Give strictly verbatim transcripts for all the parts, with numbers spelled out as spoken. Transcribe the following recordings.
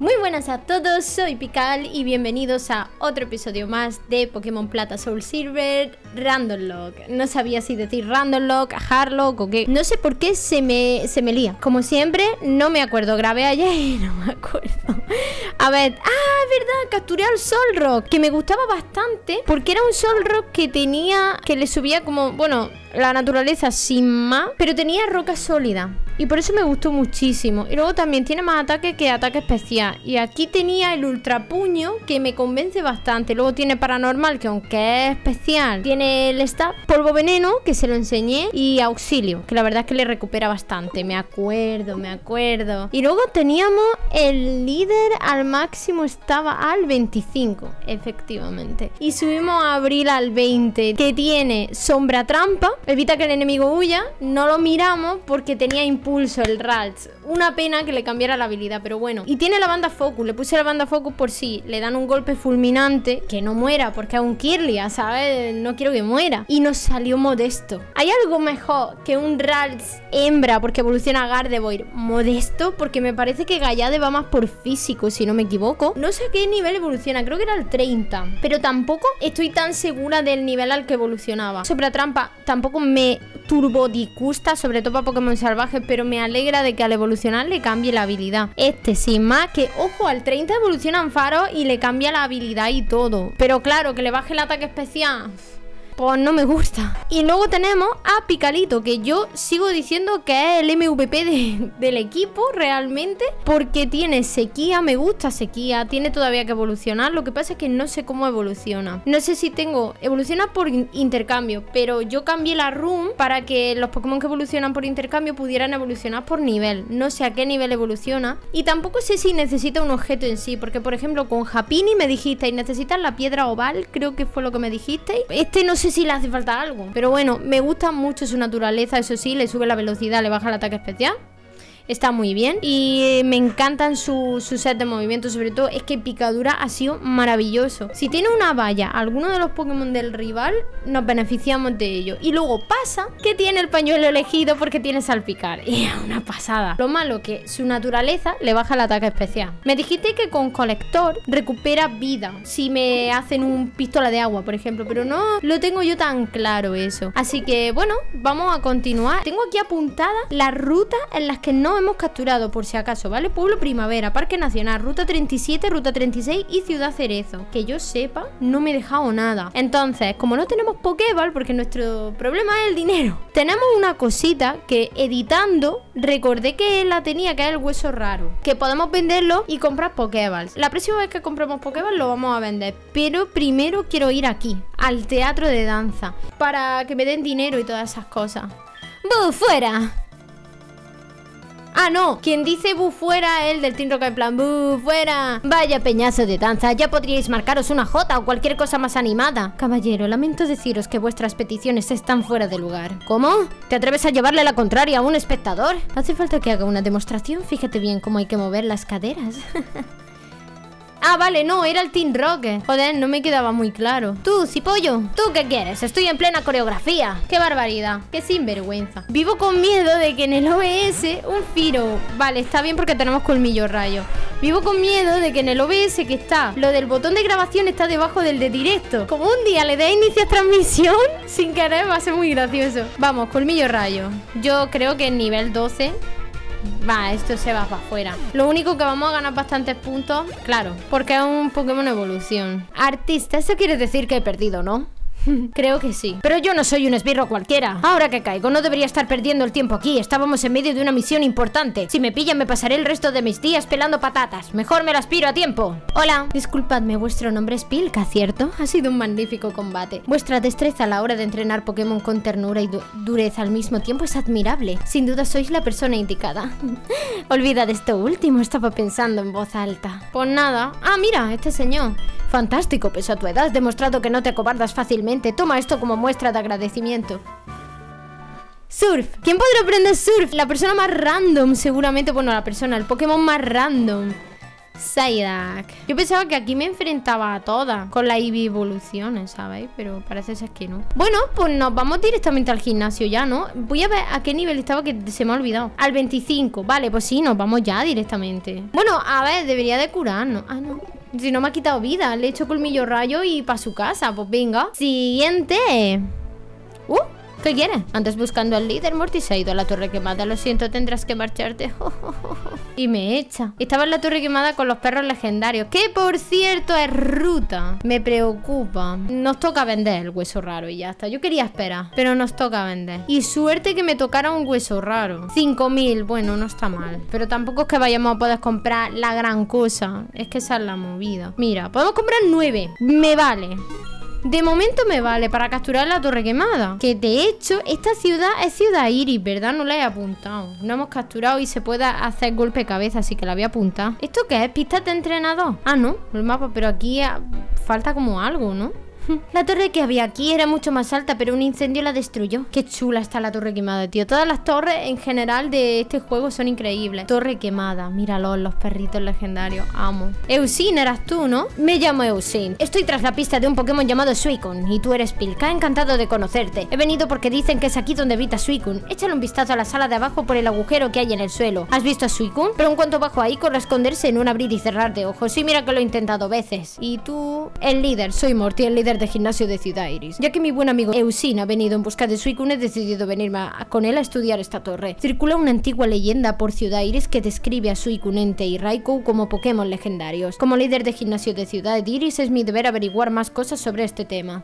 Muy buenas a todos, soy Pical y bienvenidos a otro episodio más de Pokémon Plata Soul Silver Randomlock. No sabía si decir Randomlock, Hardlock o qué. No sé por qué se me, se me lía. Como siempre, no me acuerdo. Grabé ayer y no me acuerdo. A ver, ah, es verdad, capturé al Solrock, que me gustaba bastante porque era un Solrock que tenía, que le subía como, bueno, la naturaleza sin más, pero tenía roca sólida y por eso me gustó muchísimo. Y luego también tiene más ataque que ataque especial. Y aquí tenía el ultrapuño, que me convence bastante. Luego tiene paranormal, que aunque es especial, tiene el staff, polvo veneno, que se lo enseñé, y auxilio, que la verdad es que le recupera bastante. Me acuerdo, me acuerdo. Y luego teníamos el líder al máximo, estaba al veinticinco, efectivamente. Y subimos a Abril al veinte, que tiene sombra trampa, evita que el enemigo huya. No lo miramos porque tenía impulso el Ralts. Una pena que le cambiara la habilidad, pero bueno. Y tiene la banda focus, le puse la banda focus por si le dan un golpe fulminante, que no muera, porque es un Kirlia, ¿sabes? No quiero que muera. Y nos salió modesto. ¿Hay algo mejor que un Ralts hembra porque evoluciona a Gardevoir modesto? Porque me parece que Gallade va más por físico, si no me equivoco. No sé a qué nivel evoluciona, creo que era el treinta, pero tampoco estoy tan segura del nivel al que evolucionaba. Sobre la trampa tampoco me turbo disgusta, sobre todo para Pokémon salvajes, pero me alegra de que al evolucionar le cambie la habilidad. Este sin más, que ojo, al treinta evolucionan faros y le cambia la habilidad y todo, pero claro, que le baje el ataque especial, pues no me gusta. Y luego tenemos a Picalito, que yo sigo diciendo que es el M V P de, del equipo realmente, porque tiene sequía, me gusta sequía, tiene todavía que evolucionar. Lo que pasa es que no sé cómo evoluciona. No sé si tengo... Evoluciona por intercambio, pero yo cambié la room para que los Pokémon que evolucionan por intercambio pudieran evolucionar por nivel. No sé a qué nivel evoluciona. Y tampoco sé si necesita un objeto en sí, porque por ejemplo con Japini me dijisteis, necesitas la piedra oval, creo que fue lo que me dijisteis. Este no sé si le hace falta algo, pero bueno, me gusta mucho su naturaleza. Eso sí, le sube la velocidad, le baja el ataque especial, está muy bien. Y me encantan su, su set de movimientos, sobre todo es que picadura ha sido maravilloso. Si tiene una valla alguno de los Pokémon del rival, nos beneficiamos de ello. Y luego pasa que tiene el pañuelo elegido porque tiene salpicar, y es una pasada. Lo malo que su naturaleza le baja el ataque especial. Me dijiste que con colector recupera vida si me hacen un pistola de agua, por ejemplo, pero no lo tengo yo tan claro eso. Así que bueno, vamos a continuar. Tengo aquí apuntadas las rutas en las que no hemos capturado, por si acaso, ¿vale? Pueblo Primavera, Parque Nacional, Ruta treinta y siete, Ruta treinta y seis y Ciudad Cerezo. Que yo sepa, no me he dejado nada. Entonces, como no tenemos Pokéball, porque nuestro problema es el dinero, tenemos una cosita que editando recordé que la tenía, que es el hueso raro, que podemos venderlo y comprar Pokéballs. La próxima vez que compremos Pokéball lo vamos a vender, pero primero quiero ir aquí, al teatro de danza, para que me den dinero y todas esas cosas. ¡Buf, fuera! Ah, no, quien dice bu fuera es el del Team Rocket, en plan bu fuera. Vaya peñazo de danza, ya podríais marcaros una jota o cualquier cosa más animada. Caballero, lamento deciros que vuestras peticiones están fuera de lugar. ¿Cómo? ¿Te atreves a llevarle la contraria a un espectador? ¿Hace falta que haga una demostración? Fíjate bien cómo hay que mover las caderas. Ah, vale, no, era el Team Rocket. Joder, no me quedaba muy claro. Tú, cipollo, ¿tú qué quieres? Estoy en plena coreografía. Qué barbaridad, qué sinvergüenza. Vivo con miedo de que en el O B S un Firo... Vale, está bien porque tenemos colmillo rayo. Vivo con miedo de que en el O B S que está, lo del botón de grabación está debajo del de directo. Como un día le dé a iniciar transmisión sin querer, va a ser muy gracioso. Vamos, colmillo rayo. Yo creo que en nivel doce... Va, esto se va para afuera. Lo único que vamos a ganar bastantes puntos, claro, porque es un Pokémon evolución. Artista, eso quiere decir que he perdido, ¿no? Creo que sí. Pero yo no soy un esbirro cualquiera. Ahora que caigo, no debería estar perdiendo el tiempo aquí. Estábamos en medio de una misión importante. Si me pillan, me pasaré el resto de mis días pelando patatas. Mejor me las piro a tiempo. Hola. Disculpadme, vuestro nombre es Pilka, ¿cierto? Ha sido un magnífico combate. Vuestra destreza a la hora de entrenar Pokémon con ternura y du dureza al mismo tiempo es admirable. Sin duda sois la persona indicada. Olvidad esto último, estaba pensando en voz alta. Pues nada. Ah, mira, este señor. Fantástico, pese a tu edad, has demostrado que no te acobardas fácilmente. Toma esto como muestra de agradecimiento. Surf. ¿Quién podrá aprender surf? La persona más random, seguramente. Bueno, la persona, el Pokémon más random. Psyduck. Yo pensaba que aquí me enfrentaba a todas con las Eevee evoluciones, ¿sabéis? Pero parece ser que no. Bueno, pues nos vamos directamente al gimnasio ya, ¿no? Voy a ver a qué nivel estaba, que se me ha olvidado. Al veinticinco. Vale, pues sí, nos vamos ya directamente. Bueno, a ver, debería de curarnos. Ah, no. Si no me ha quitado vida. Le he hecho colmillo rayo y para su casa. Pues venga. Siguiente. Uh, ¿qué quieres? Antes buscando al líder, Morty se ha ido a la torre quemada. Lo siento, tendrás que marcharte. Y me echa. Estaba en la torre quemada con los perros legendarios, que por cierto es ruta. Me preocupa. Nos toca vender el hueso raro y ya está. Yo quería esperar, pero nos toca vender. Y suerte que me tocara un hueso raro. cinco mil, bueno, no está mal. Pero tampoco es que vayamos a poder comprar la gran cosa. Es que esa es la movida. Mira, podemos comprar nueve. Me vale. De momento me vale para capturar la torre quemada. Que de hecho, esta ciudad es Ciudad Iris, ¿verdad? No la he apuntado. No hemos capturado y se puede hacer golpe de cabeza, así que la voy a apuntar. ¿Esto qué es? ¿Pistas de entrenador? Ah, no, el mapa, pero aquí falta como algo, ¿no? La torre que había aquí era mucho más alta, pero un incendio la destruyó. Qué chula está la torre quemada, tío. Todas las torres en general de este juego son increíbles. Torre quemada, míralo, los perritos legendarios. Amo. Eusine eras tú, ¿no? Me llamo Eusine. Estoy tras la pista de un Pokémon llamado Suicune. Y tú eres Pilka, encantado de conocerte. He venido porque dicen que es aquí donde habita Suicune. Échale un vistazo a la sala de abajo por el agujero que hay en el suelo. ¿Has visto a Suicune? Pero en cuanto bajo ahí, corre a esconderse en un abrir y cerrar de ojos. Y mira que lo he intentado veces. Y tú... El líder, soy Morty, el líder de gimnasio de Ciudad Iris. Ya que mi buen amigo Eusine ha venido en busca de Suicune, he decidido venirme a, con él a estudiar esta torre. Circula una antigua leyenda por Ciudad Iris que describe a Suicune y Raikou como Pokémon legendarios. Como líder de gimnasio de Ciudad Iris, es mi deber averiguar más cosas sobre este tema.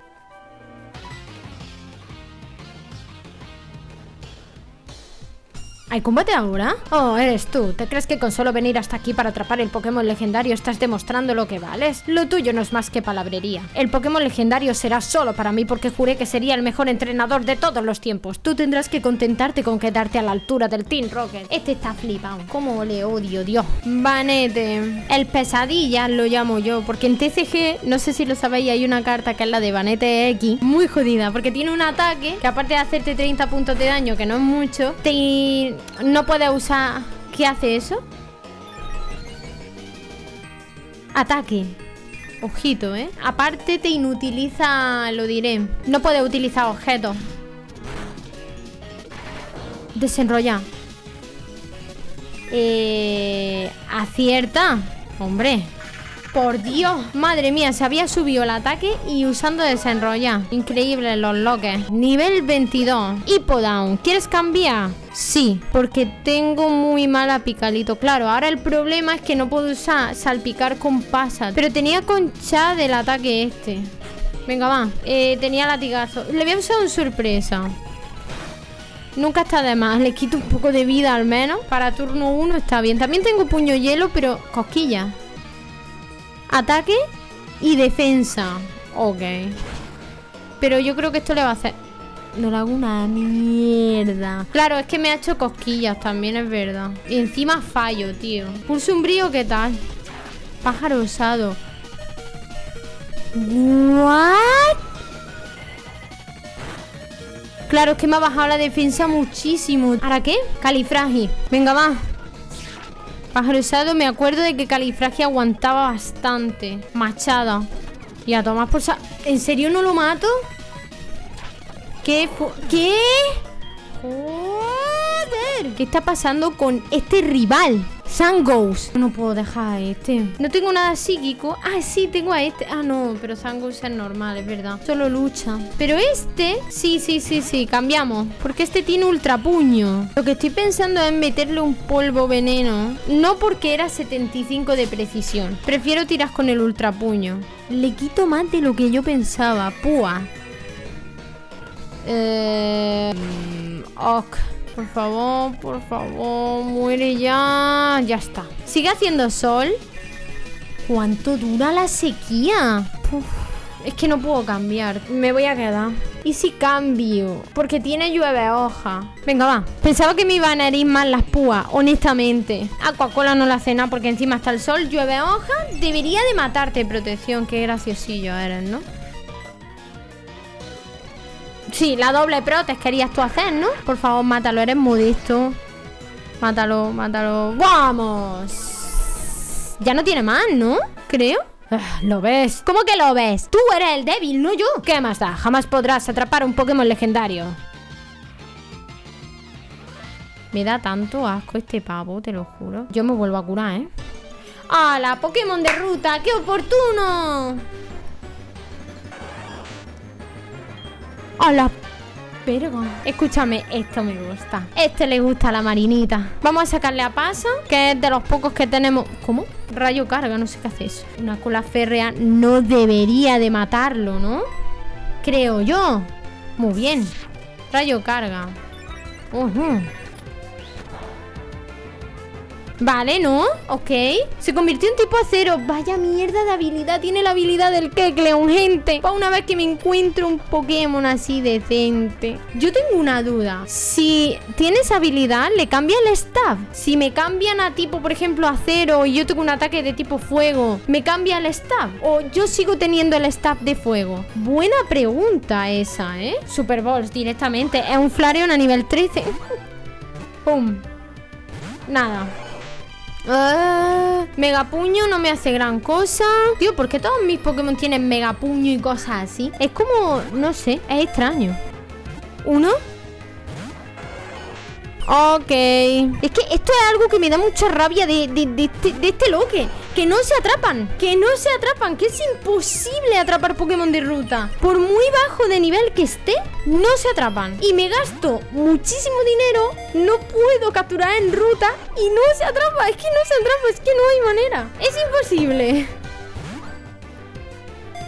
¿Hay combate ahora? Oh, eres tú. ¿Te crees que con solo venir hasta aquí para atrapar el Pokémon legendario estás demostrando lo que vales? Lo tuyo no es más que palabrería. El Pokémon legendario será solo para mí porque juré que sería el mejor entrenador de todos los tiempos. Tú tendrás que contentarte con quedarte a la altura del Team Rocket. Este está flipado. ¿Cómo le odio, Dios? Vanete. El pesadilla lo llamo yo, porque en T C G, no sé si lo sabéis, hay una carta que es la de Vanete X. Muy jodida, porque tiene un ataque que aparte de hacerte treinta puntos de daño, que no es mucho, te... No puede usar... ¿Qué hace eso? Ataque. Ojito, ¿eh? Aparte te inutiliza... Lo diré. No puede utilizar objetos. Desenrollar. Eh... Acierta. Hombre. Por Dios. Madre mía, se había subido el ataque y usando desenrollar. Increíble los loques. Nivel veintidós. Hipodown. ¿Quieres cambiar? Sí, porque tengo muy mala Picalito. Claro, ahora el problema es que no puedo usar salpicar con pasas. Pero tenía concha del ataque este. Venga, va. Eh, tenía latigazo. Le voy a usar un sorpresa. Nunca está de más. Le quito un poco de vida al menos. Para turno uno está bien. También tengo puño hielo, pero cosquilla. Ataque y defensa. Ok. Pero yo creo que esto le va a hacer... No le hago una mierda. Claro, es que me ha hecho cosquillas, también es verdad. Y encima fallo, tío. Pulso umbrío, ¿qué tal? Pájaro osado. ¿What? Claro, es que me ha bajado la defensa muchísimo. ¿Ahora qué? Califragi. Venga, va. Pájaro osado, me acuerdo de que Califragi aguantaba bastante. Machada. Y a tomar por sa... ¿En serio no lo mato? ¿Qué? ¿Qué? ¡Joder! ¿Qué está pasando con este rival? Zangoose. No puedo dejar a este. No tengo nada psíquico. Ah, sí, tengo a este. Ah, no, pero Zangoose es normal, es verdad. Solo lucha. Pero este... Sí, sí, sí, sí, cambiamos. Porque este tiene ultrapuño. Lo que estoy pensando es meterle un polvo veneno. No porque era setenta y cinco de precisión. Prefiero tirar con el ultrapuño. Le quito más de lo que yo pensaba. Púa. Eh... Ok, por favor, por favor, muere ya. Ya está. Sigue haciendo sol. ¿Cuánto dura la sequía? Uf, es que no puedo cambiar. Me voy a quedar. ¿Y si cambio? Porque tiene llueve hoja. Venga, va. Pensaba que me iban a herir más las púas, honestamente. Aquacola no la hace nada porque encima está el sol. Llueve hoja. Debería de matarte, protección. Qué graciosillo eres, ¿no? Sí, la doble protes querías tú hacer, ¿no? Por favor, mátalo, eres modesto. Mátalo, mátalo. ¡Vamos! más. Ya no tiene más, ¿no? Creo. ¿Lo ves? ¿Cómo que lo ves? Tú eres el débil, no yo. ¿Qué más da? Jamás podrás atrapar a un Pokémon legendario. Me da tanto asco este pavo, te lo juro. Yo me vuelvo a curar, ¿eh? ¡Hala! ¡Pokémon de ruta! ¡Qué oportuno! ¡Hala! Pero, escúchame, esto me gusta. Este le gusta a la marinita. Vamos a sacarle a Pasa, que es de los pocos que tenemos. ¿Cómo? Rayo carga, no sé qué hace eso. Una cola férrea no debería de matarlo, ¿no? Creo yo. Muy bien. Rayo carga. Uh-huh. Vale, ¿no? Ok. Se convirtió en tipo acero. Vaya mierda de habilidad. Tiene la habilidad del Kecleon, gente. Para una vez que me encuentro un Pokémon así decente. Yo tengo una duda. Si tienes habilidad, le cambia el staff. Si me cambian a tipo, por ejemplo, acero y yo tengo un ataque de tipo fuego, ¿me cambia el staff? ¿O yo sigo teniendo el staff de fuego? Buena pregunta esa, ¿eh? Super Balls directamente. Es un Flareon a nivel trece. Pum. Nada. Uh, megapuño no me hace gran cosa. Tío, ¿por qué todos mis Pokémon tienen megapuño y cosas así? Es como, no sé, es extraño. ¿Uno? Ok. Es que esto es algo que me da mucha rabia de, de, de, de, de este loque. Que no se atrapan, que no se atrapan, que es imposible atrapar Pokémon de ruta. Por muy bajo de nivel que esté, no se atrapan. Y me gasto muchísimo dinero, no puedo capturar en ruta y no se atrapa. Es que no se atrapa, es que no hay manera. Es imposible.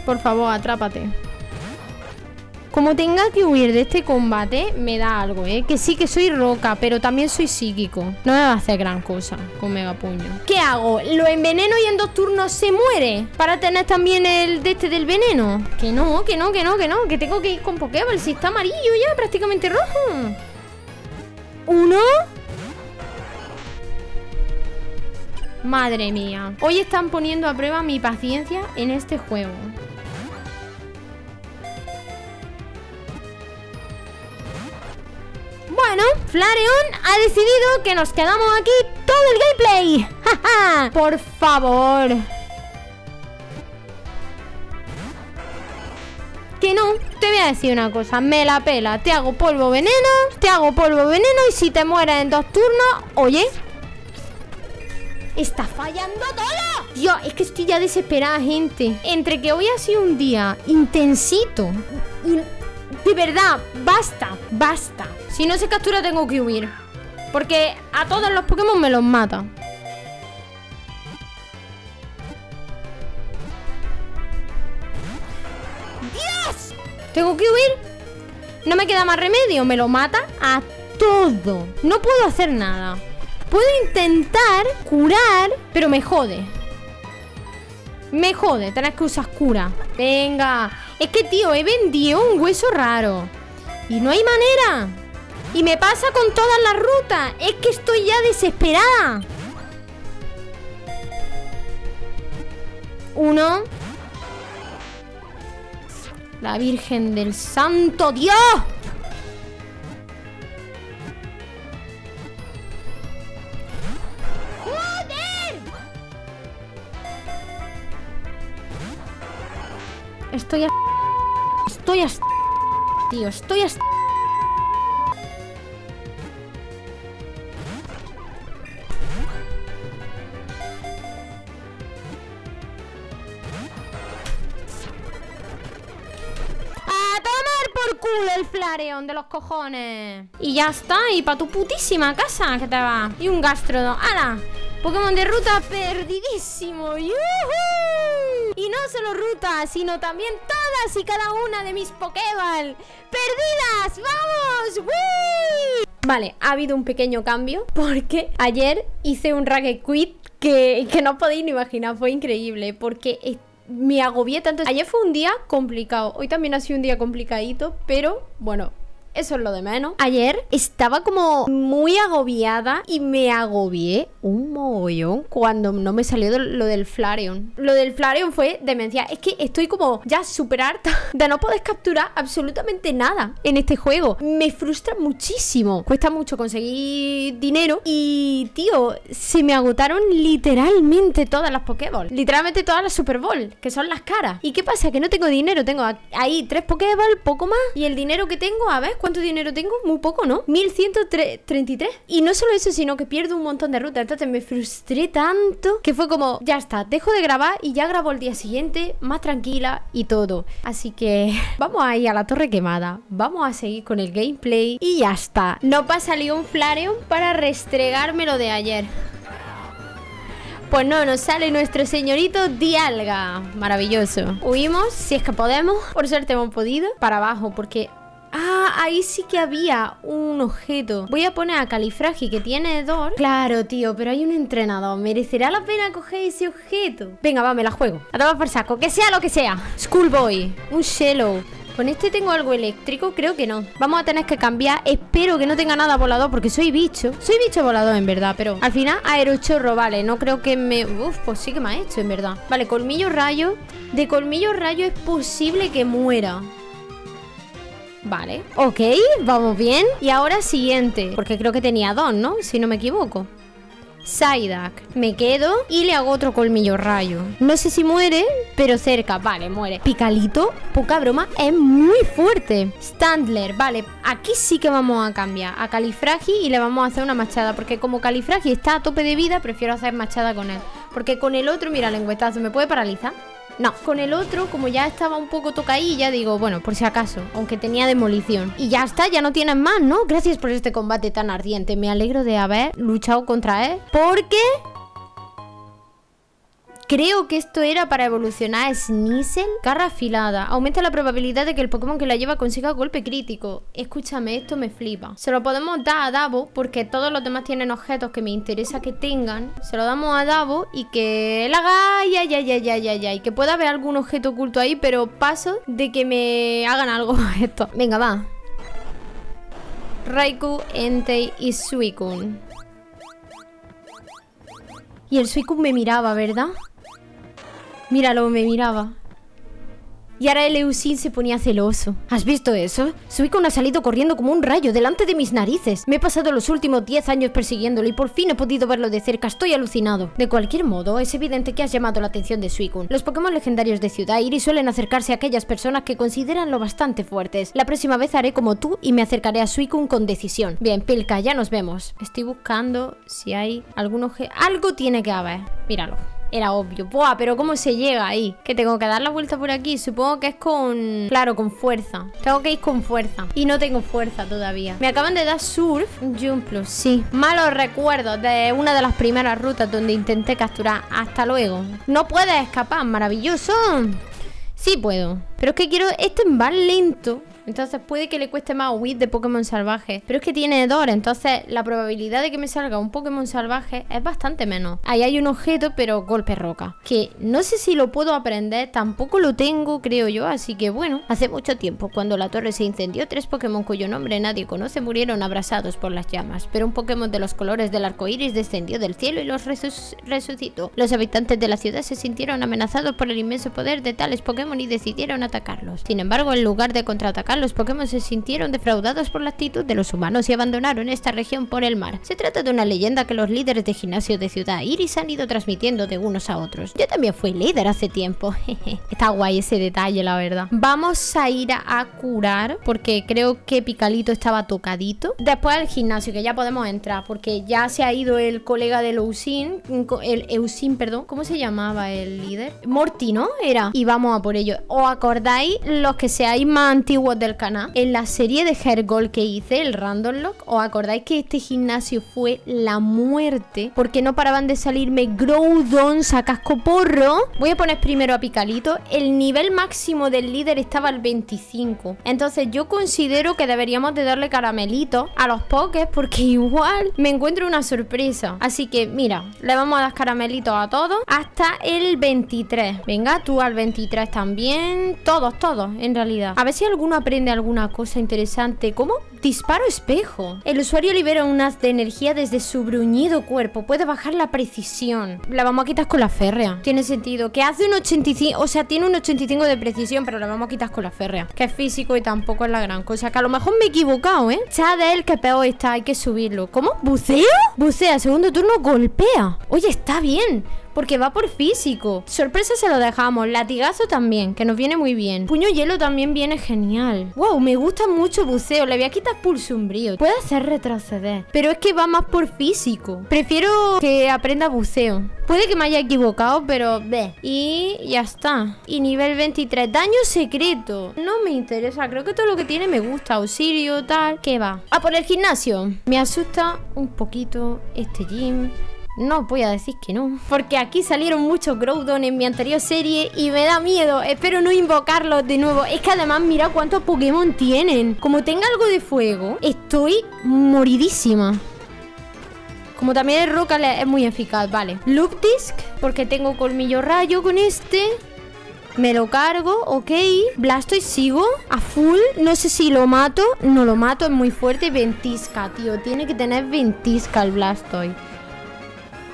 Por favor, atrápate. Como tenga que huir de este combate, me da algo, ¿eh? Que sí que soy roca, pero también soy psíquico. No me va a hacer gran cosa con megapuño. ¿Qué hago? ¿Lo enveneno y en dos turnos se muere? ¿Para tener también el de este del veneno? Que no, que no, que no, que no. Que tengo que ir con Pokéball. Si está amarillo ya, prácticamente rojo. Uno. Madre mía. Hoy están poniendo a prueba mi paciencia en este juego. Bueno, Flareon ha decidido que nos quedamos aquí todo el gameplay. ¡Ja, ja! Por favor. Que no, te voy a decir una cosa. Me la pela, te hago polvo veneno. Te hago polvo veneno y si te mueres en dos turnos, oye. ¡Está fallando todo! Dios, es que estoy ya desesperada, gente. Entre que hoy ha sido un día intensito y... de verdad, basta, basta. Si no se captura tengo que huir, porque a todos los Pokémon me los mata. ¡Dios! Tengo que huir. No me queda más remedio, me lo mata a todo. No puedo hacer nada. Puedo intentar curar, pero me jode. Me jode, tenés que usar cura. Venga. Es que, tío, he vendido un hueso raro. Y no hay manera. Y me pasa con todas las rutas. Es que estoy ya desesperada. Uno. La Virgen del Santo Dios. Estoy a... Estoy a... Tío, estoy a... El Flareon de los cojones. Y ya está, y pa' tu putísima casa que te va. Y un Gastrodon. ¡Hala! Pokémon de ruta perdidísimo. ¡Yuhu! Y no solo ruta, sino también todas y cada una de mis Pokéball perdidas. ¡Vamos! ¡Wii! Vale, ha habido un pequeño cambio porque ayer hice un Racket Quit que, que no os podéis ni imaginar. Fue increíble porque... me agobié tanto. Ayer fue un día complicado. Hoy también ha sido un día complicadito, pero bueno, eso es lo de menos. Ayer estaba como muy agobiada y me agobié un mogollón cuando no me salió lo del Flareon. Lo del Flareon fue demencia. Es que estoy como ya súper harta de no poder capturar absolutamente nada en este juego. Me frustra muchísimo. Cuesta mucho conseguir dinero. Y, tío, se me agotaron literalmente todas las Pokéball. Literalmente todas las Super Ball, que son las caras. ¿Y qué pasa? Que no tengo dinero. Tengo ahí tres Pokéball, poco más. Y el dinero que tengo, a ver, ¿cuánto dinero tengo? Muy poco, ¿no? mil ciento treinta y tres. Y no solo eso, sino que pierdo un montón de rutas. Entonces me frustré tanto que fue como, ya está, dejo de grabar y ya grabo el día siguiente, más tranquila y todo. Así que vamos a ir a la torre quemada. Vamos a seguir con el gameplay y ya está. No pasa ni un Flareon para restregármelo de ayer. Pues no, nos sale nuestro señorito Dialga. Maravilloso. Huimos, si es que podemos. Por suerte hemos podido. Para abajo, porque... ah, ahí sí que había un objeto. Voy a poner a Califragi, que tiene dos. Claro, tío, pero hay un entrenador. ¿Merecerá la pena coger ese objeto? Venga, va, me la juego. A tomar por saco, que sea lo que sea. Schoolboy, un Shellow. ¿Con este tengo algo eléctrico? Creo que no. Vamos a tener que cambiar. Espero que no tenga nada volador, porque soy bicho. Soy bicho volador, en verdad, pero... al final, aerochorro, vale. No creo que me... uf, pues sí que me ha hecho, en verdad. Vale, colmillo rayo. De colmillo rayo es posible que muera. Vale. Ok, vamos bien. Y ahora siguiente. Porque creo que tenía dos, ¿no? Si no me equivoco. Psyduck. Me quedo y le hago otro colmillo rayo. No sé si muere, pero cerca. Vale, muere. Picalito, poca broma, es muy fuerte. Standler, vale. Aquí sí que vamos a cambiar a Califragi y le vamos a hacer una machada. Porque como Califragi está a tope de vida, prefiero hacer machada con él. Porque con el otro, mira, lengüetazo, ¿me puede paralizar? No, con el otro, como ya estaba un poco tocaílla, digo, bueno, por si acaso, aunque tenía demolición. Y ya está, ya no tienes más, ¿no? Gracias por este combate tan ardiente. Me alegro de haber luchado contra él, porque... creo que esto era para evolucionar a Sneasel. Garra afilada. Aumenta la probabilidad de que el Pokémon que la lleva consiga golpe crítico. Escúchame, esto me flipa. Se lo podemos dar a Davo, porque todos los demás tienen objetos que me interesa que tengan. Se lo damos a Davo y que él haga... ay, ay, ay, ay, ay, ay, ay. Que pueda haber algún objeto oculto ahí, pero paso de que me hagan algo esto. Venga, va. Raikou, Entei y Suicune. Y el Suicune me miraba, ¿verdad? Míralo, me miraba. Y ahora el Eusine se ponía celoso. ¿Has visto eso? Suicune ha salido corriendo como un rayo delante de mis narices. Me he pasado los últimos diez años persiguiéndolo y por fin he podido verlo de cerca. Estoy alucinado. De cualquier modo, es evidente que has llamado la atención de Suicune. Los Pokémon legendarios de Ciudad Iris suelen acercarse a aquellas personas que consideran lo bastante fuertes. La próxima vez haré como tú y me acercaré a Suicune con decisión. Bien, Pilka, ya nos vemos. Estoy buscando si hay algún objeto. Algo tiene que haber. Míralo. Era obvio. Buah, pero ¿cómo se llega ahí? Que tengo que dar la vuelta por aquí. Supongo que es con... claro, con fuerza. Tengo que ir con fuerza. Y no tengo fuerza todavía. Me acaban de dar surf. Jumplu, sí. Malos recuerdos de una de las primeras rutas donde intenté capturar. Hasta luego. No puedes escapar. Maravilloso. Sí puedo. Pero es que quiero... este va lento. Entonces puede que le cueste más huir de Pokémon salvajes. Pero es que tiene dos, entonces la probabilidad de que me salga un Pokémon salvaje es bastante menos. Ahí hay un objeto, pero golpe roca. Que no sé si lo puedo aprender, tampoco lo tengo, creo yo. Así que bueno, hace mucho tiempo, cuando la torre se incendió, tres Pokémon cuyo nombre nadie conoce murieron abrasados por las llamas. Pero un Pokémon de los colores del arco iris descendió del cielo y los resus resucitó. Los habitantes de la ciudad se sintieron amenazados por el inmenso poder de tales Pokémon y decidieron atacarlos. Sin embargo, en lugar de contraatacar, los Pokémon se sintieron defraudados por la actitud de los humanos y abandonaron esta región por el mar. Se trata de una leyenda que los líderes de gimnasio de Ciudad Iris han ido transmitiendo de unos a otros. Yo también fui líder hace tiempo. Está guay ese detalle, la verdad. Vamos a ir a curar, porque creo que Picalito estaba tocadito. Después al gimnasio, que ya podemos entrar, porque ya se ha ido el colega del Eusine. El Eusine, perdón. ¿Cómo se llamaba el líder? Morty, ¿no? Era. Y vamos a por ello. ¿Os acordáis? Los que seáis más antiguos de el canal, en la serie de Hergol que hice, el Random Lock, ¿os acordáis que este gimnasio fue la muerte? Porque no paraban de salirme Groudons a casco porro. Voy a poner primero a Picalito. El nivel máximo del líder estaba al veinticinco. Entonces yo considero que deberíamos de darle caramelitos a los pokés, porque igual me encuentro una sorpresa. Así que mira, le vamos a dar caramelitos a todos hasta el veintitrés. Venga, tú al veintitrés también. Todos, todos, en realidad. A ver si alguno aprende aprende alguna cosa interesante. ¿Cómo? Disparo espejo. El usuario libera un haz de energía desde su bruñido cuerpo. Puede bajar la precisión. La vamos a quitar con la férrea. Tiene sentido. Que hace un ochenta y cinco... O sea, tiene un ochenta y cinco de precisión, pero la vamos a quitar con la férrea. Que es físico y tampoco es la gran cosa. Que a lo mejor me he equivocado, ¿eh? Chadel, que peor está. Hay que subirlo. ¿Cómo? ¿Buceo? Bucea. Segundo turno, golpea. Oye, está bien. Porque va por físico. Sorpresa se lo dejamos. Latigazo también, que nos viene muy bien. Puño hielo también viene genial. Wow, me gusta mucho buceo. Le voy a quitar pulso umbrío. Puede hacer retroceder, pero es que va más por físico. Prefiero que aprenda buceo. Puede que me haya equivocado, pero ve. Y ya está. Y nivel veintitrés. Daño secreto. No me interesa. Creo que todo lo que tiene me gusta. Auxilio, tal. ¿Qué va? A por el gimnasio. Me asusta un poquito este gym. No voy a decir que no, porque aquí salieron muchos Groudon en mi anterior serie y me da miedo. Espero no invocarlos de nuevo. Es que además mira cuántos Pokémon tienen. Como tenga algo de fuego, estoy moridísima. Como también el roca es muy eficaz, vale. Loop Disc, porque tengo colmillo rayo con este. Me lo cargo, ok. Blastoise sigo a full. No sé si lo mato. No lo mato, es muy fuerte. Ventisca, tío. Tiene que tener ventisca el Blastoise.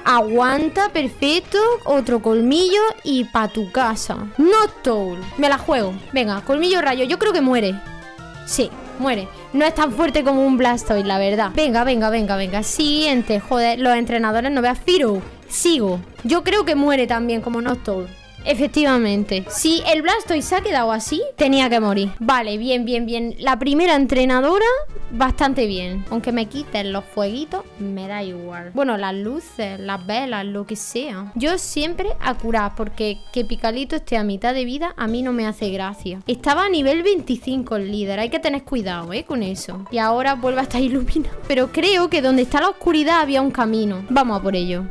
Aguanta, perfecto. Otro colmillo y pa' tu casa. Noctowl. Me la juego. Venga, colmillo rayo. Yo creo que muere. Sí, muere. No es tan fuerte como un Blastoise, la verdad. Venga, venga, venga, venga. Siguiente. Joder, los entrenadores no vean. Esfiro. Sigo. Yo creo que muere también como Noctowl. Efectivamente. Si el Blastoise se ha quedado así, tenía que morir. Vale, bien, bien, bien. La primera entrenadora, bastante bien. Aunque me quiten los fueguitos, me da igual. Bueno, las luces, las velas, lo que sea. Yo siempre a curar, porque que Picalito esté a mitad de vida, a mí no me hace gracia. Estaba a nivel veinticinco el líder. Hay que tener cuidado, eh, con eso. Y ahora vuelve a estar iluminado. Pero creo que donde está la oscuridad había un camino. Vamos a por ello.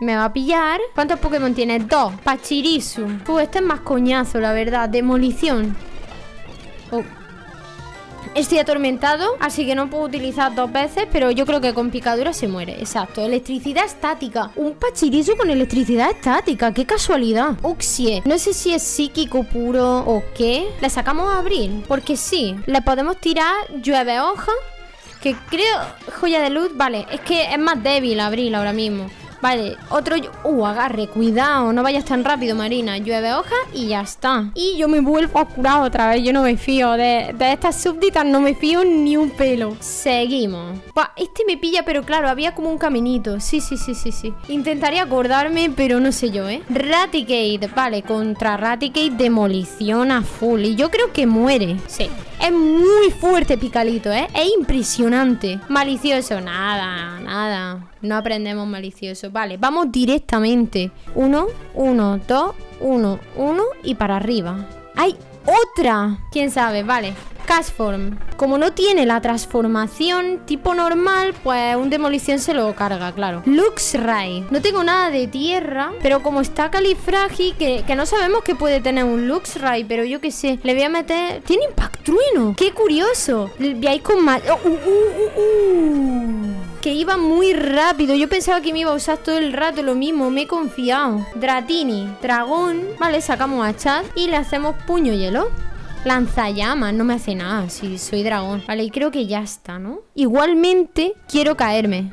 Me va a pillar. ¿Cuántos Pokémon tiene? Dos. Pachirisu. Pues este es más coñazo, la verdad. Demolición. Oh. Estoy atormentado, así que no puedo utilizar dos veces, pero yo creo que con picadura se muere. Exacto. Electricidad estática. Un Pachirisu con electricidad estática. ¡Qué casualidad! Uxie. No sé si es psíquico puro o qué. Le sacamos a Abril, porque sí. Le podemos tirar llueve hoja, que creo... Joya de luz. Vale, es que es más débil Abril ahora mismo. Vale, otro... Uh, agarre, cuidado. No vayas tan rápido, Marina. Llueve hoja y ya está. Y yo me vuelvo a curar otra vez. Yo no me fío de, de estas súbditas. No me fío ni un pelo. Seguimos. Buah, este me pilla, pero claro, había como un caminito. Sí, sí, sí, sí, sí. Intentaría acordarme, pero no sé yo, ¿eh? Raticate. Vale, contra Raticate demolición a full. Y yo creo que muere. Sí. Es muy fuerte Picalito, ¿eh? Es impresionante. Malicioso. Nada, nada. No aprendemos malicioso. Vale, vamos directamente. Uno, uno, dos, uno, uno y para arriba. ¡Hay otra! ¿Quién sabe? Vale. Cashform. Como no tiene la transformación tipo normal, pues un demolición se lo carga, claro. Luxray. No tengo nada de tierra, pero como está Califragi, que, que no sabemos que puede tener un Luxray, pero yo qué sé. Le voy a meter... Tiene impacto trueno. ¡Qué curioso! Veáis con más... Uh, uh, uh, uh. Que iba muy rápido. Yo pensaba que me iba a usar todo el rato lo mismo. Me he confiado. Dratini. Dragón. Vale, sacamos a Chad y le hacemos puño hielo. Lanzallamas, no me hace nada. Si soy dragón. Vale, y creo que ya está, ¿no? Igualmente quiero caerme,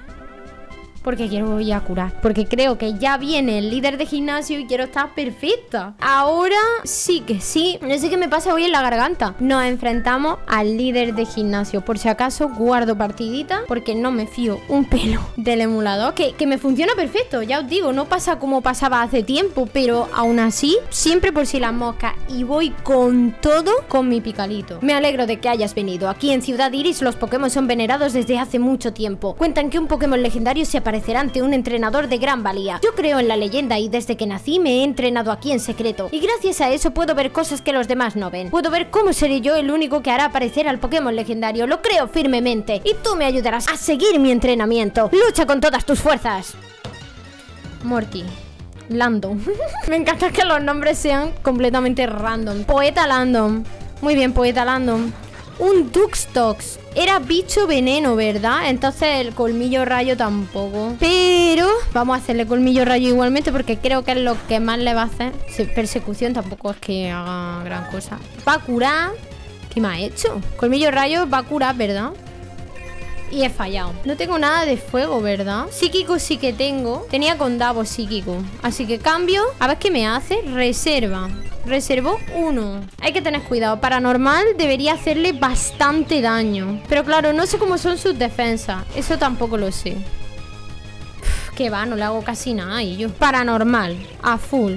porque quiero ir a curar, porque creo que ya viene el líder de gimnasio y quiero estar perfecta. Ahora sí que sí. No sé qué me pasa hoy en la garganta. Nos enfrentamos al líder de gimnasio. Por si acaso guardo partidita, porque no me fío un pelo del emulador. Que, que me funciona perfecto, ya os digo. No pasa como pasaba hace tiempo, pero aún así, siempre por si las moscas. Y voy con todo con mi Picalito. Me alegro de que hayas venido. Aquí en Ciudad Iris los Pokémon son venerados desde hace mucho tiempo. Cuentan que un Pokémon legendario se aparece ante un entrenador de gran valía. Yo creo en la leyenda y desde que nací me he entrenado aquí en secreto. Y gracias a eso puedo ver cosas que los demás no ven. Puedo ver cómo seré yo el único que hará aparecer al Pokémon legendario. Lo creo firmemente. Y tú me ayudarás a seguir mi entrenamiento. ¡Lucha con todas tus fuerzas! Morty. Landon. Me encanta que los nombres sean completamente random. Poeta Landon. Muy bien, Poeta Landon. un Duxtox. Era bicho veneno, ¿verdad? Entonces el colmillo rayo tampoco. Pero vamos a hacerle colmillo rayo igualmente, porque creo que es lo que más le va a hacer. Persecución tampoco es que haga gran cosa. Va a curar. ¿Qué me ha hecho? Colmillo rayo va a curar, ¿verdad? Y he fallado. No tengo nada de fuego, ¿verdad? Psíquico sí que tengo. Tenía con Davo psíquico. Así que cambio. A ver qué me hace. Reserva. Reservó uno. Hay que tener cuidado. Paranormal debería hacerle bastante daño. Pero claro, no sé cómo son sus defensas. Eso tampoco lo sé. Uf, que va, no le hago casi nada. Y yo. Paranormal. A full.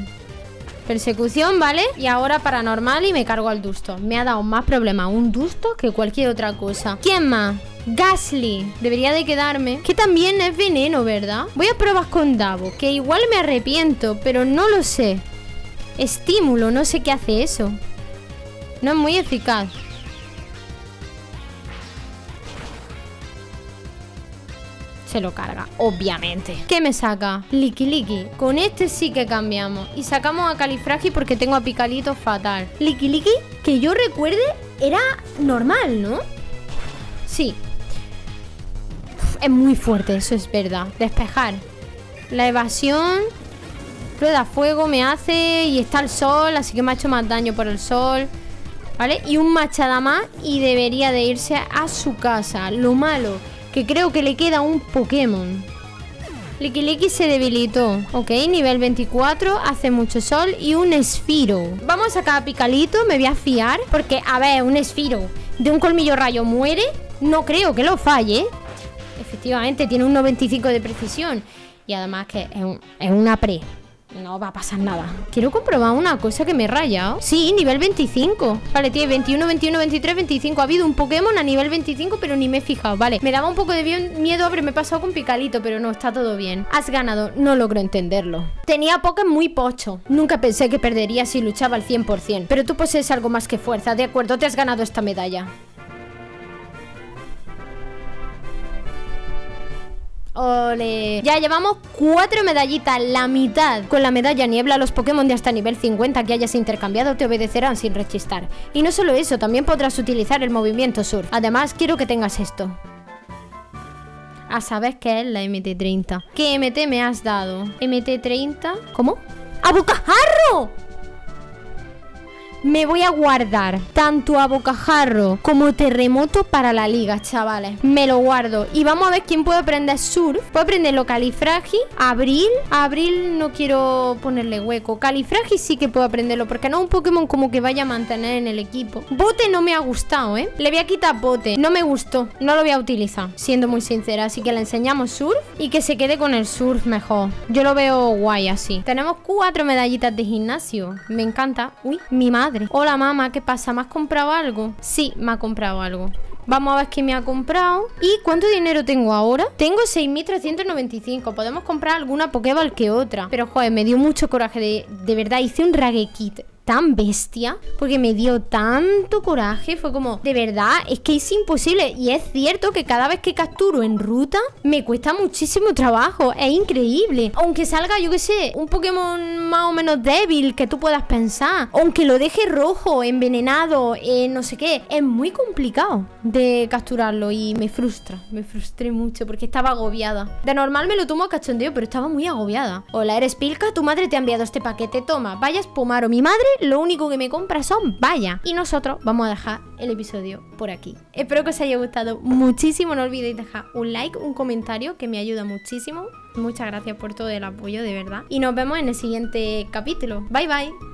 Persecución, ¿vale? Y ahora paranormal y me cargo al Dusto. Me ha dado más problema un Dusto que cualquier otra cosa. ¿Quién más? Gasly. Debería de quedarme. Que también es veneno, ¿verdad? Voy a pruebas con Davo, que igual me arrepiento, pero no lo sé. Estímulo, no sé qué hace eso. No es muy eficaz. Se lo carga, obviamente. ¿Qué me saca? Likiliki. Con este sí que cambiamos. Y sacamos a Califragi porque tengo a Picalito fatal. Likiliki, que yo recuerde, era normal, ¿no? Sí. Uf, es muy fuerte, eso es verdad. Despejar. La evasión. Prueba fuego me hace. Y está el sol, así que me ha hecho más daño por el sol. ¿Vale? Y un machada más y debería de irse a su casa. Lo malo, que creo que le queda un Pokémon. Likiliki se debilitó. Ok, nivel veinticuatro, hace mucho sol. Y un Esfiro. Vamos a sacar a Picalito, me voy a fiar. Porque, a ver, un Esfiro de un colmillo rayo muere. No creo que lo falle. Efectivamente, tiene un noventa y cinco de precisión. Y además que es, un, es una pre. No va a pasar nada. Quiero comprobar una cosa que me he rayado. Sí, nivel veinticinco. Vale, tiene veintiuno, veintiuno, veintitrés, veinticinco. Ha habido un Pokémon a nivel veinticinco, pero ni me he fijado. Vale, me daba un poco de miedo haberme pasado con Picalito, pero no, está todo bien. Has ganado, no logro entenderlo. Tenía Pokémon muy pocho. Nunca pensé que perdería si luchaba al cien por cien. Pero tú posees algo más que fuerza. De acuerdo, te has ganado esta medalla. Ole. Ya llevamos cuatro medallitas, la mitad. Con la medalla niebla, los Pokémon de hasta nivel cincuenta que hayas intercambiado te obedecerán sin rechistar. Y no solo eso, también podrás utilizar el movimiento surf. Además, quiero que tengas esto. A saber qué es la M T treinta. ¿Qué M T me has dado? M T treinta. ¿Cómo? ¡A bocajarro! Me voy a guardar tanto a bocajarro como terremoto para la liga, chavales. Me lo guardo. Y vamos a ver quién puede aprender surf. Puedo aprenderlo Califragi, Abril. Abril no quiero ponerle hueco. Califragi sí que puedo aprenderlo, porque no es un Pokémon como que vaya a mantener en el equipo. Bote no me ha gustado, ¿eh? Le voy a quitar bote. No me gustó. No lo voy a utilizar, siendo muy sincera. Así que le enseñamos surf y que se quede con el surf mejor. Yo lo veo guay así. Tenemos cuatro medallitas de gimnasio. Me encanta. Uy, mi madre. Hola mamá, ¿qué pasa? ¿Me has comprado algo? Sí, me ha comprado algo. Vamos a ver qué me ha comprado. ¿Y cuánto dinero tengo ahora? Tengo seis mil trescientos noventa y cinco. Podemos comprar alguna Pokéball que otra. Pero joder, me dio mucho coraje. De, de verdad, hice un Raticate tan bestia, porque me dio tanto coraje, fue como, de verdad, es que es imposible. Y es cierto que cada vez que capturo en ruta me cuesta muchísimo trabajo, es increíble. Aunque salga, yo qué sé, un Pokémon más o menos débil que tú puedas pensar, aunque lo deje rojo, envenenado, eh, no sé qué, es muy complicado de capturarlo y me frustra, me frustré mucho porque estaba agobiada. De normal me lo tomo a cachondeo, pero estaba muy agobiada. Hola, ¿eres Pilka? Tu madre te ha enviado este paquete, toma, vayas Pomaro, mi madre lo único que me compra son vaya. Y nosotros vamos a dejar el episodio por aquí. Espero que os haya gustado muchísimo. No olvidéis dejar un like, un comentario, que me ayuda muchísimo. Muchas gracias por todo el apoyo, de verdad. Y nos vemos en el siguiente capítulo. Bye bye.